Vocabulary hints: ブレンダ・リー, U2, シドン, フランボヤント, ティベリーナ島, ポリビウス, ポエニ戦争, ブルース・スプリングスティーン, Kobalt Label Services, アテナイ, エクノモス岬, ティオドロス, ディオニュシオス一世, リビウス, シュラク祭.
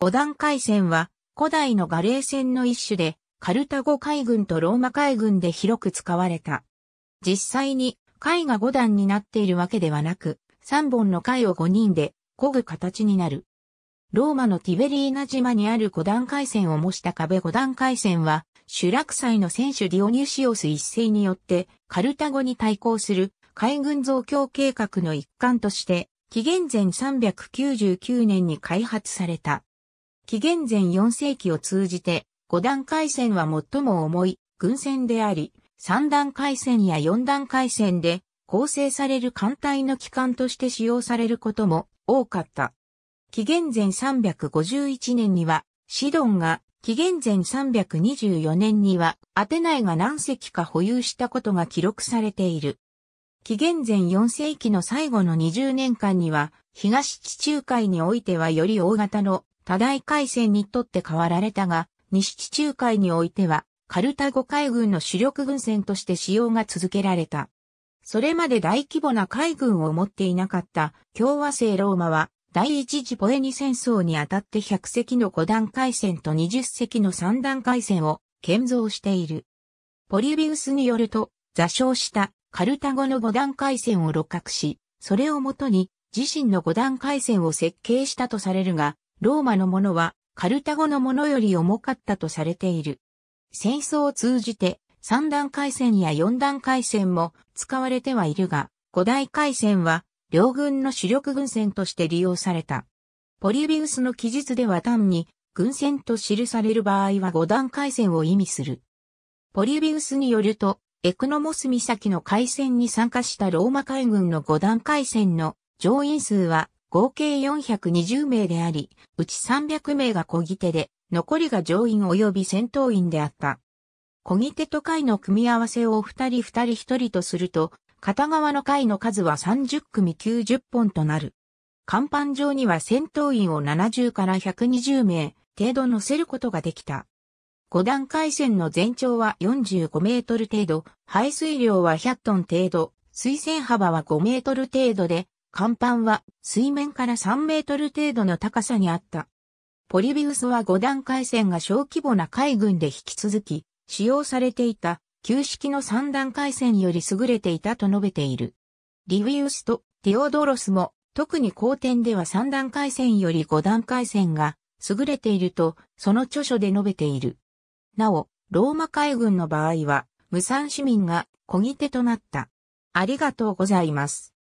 五段階線は古代のガレー線の一種でカルタゴ海軍とローマ海軍で広く使われた。実際に階が5段になっているわけではなく、3本の階を5人で漕ぐ形になる。ローマのティベリーナ島にある5段階線を模した壁5段階線は、シュラク祭の選手ディオニュシオス一世によってカルタゴに対抗する海軍増強計画の一環として、紀元前399年に開発された。紀元前4世紀を通じて、5段階線は最も重い軍船であり、3段階線や4段階線で構成される艦隊の旗艦として使用されることも多かった。紀元前351年にはシドンが、紀元前324年にはアテナイが何隻か保有したことが記録されている。紀元前4世紀の最後の20年間には、東地中海においてはより大型の多大海戦にとって変わられたが、西地中海においては、カルタゴ海軍の主力軍船として使用が続けられた。それまで大規模な海軍を持っていなかった共和制ローマは、第一次ポエニ戦争にあたって100隻の5段階船と20隻の3段階船を建造している。ポリビウスによると、座礁したカルタゴの5段階船を鹵獲し、それをもとに自身の5段階船を設計したとされるが、ローマのものは、カルタゴのものより重かったとされている。戦争を通じて3段階線や4段階線も使われてはいるが、5段階線は両軍の主力軍船として利用された。ポリビウスの記述では単に軍船と記される場合は5段階線を意味する。ポリビウスによると、エクノモス岬の海戦に参加したローマ海軍の5段階線の乗員数は、合計420名であり、うち300名が漕ぎ手で、残りが乗員及び戦闘員であった。漕ぎ手と階の組み合わせを2人2人1人とすると、片側の階の数は30組90本となる。甲板上には戦闘員を70から120名程度乗せることができた。5段階線の全長は45メートル程度、排水量は100トン程度、水線幅は5メートル程度で、甲板は水面から3メートル程度の高さにあった。ポリビウスは5段階線が小規模な海軍で引き続き使用されていた旧式の3段階線より優れていたと述べている。リビウスとティオドロスも特に後典では3段階線より5段階線が優れているとその著書で述べている。なお、ローマ海軍の場合は無産市民が漕ぎ手となった。ありがとうございます。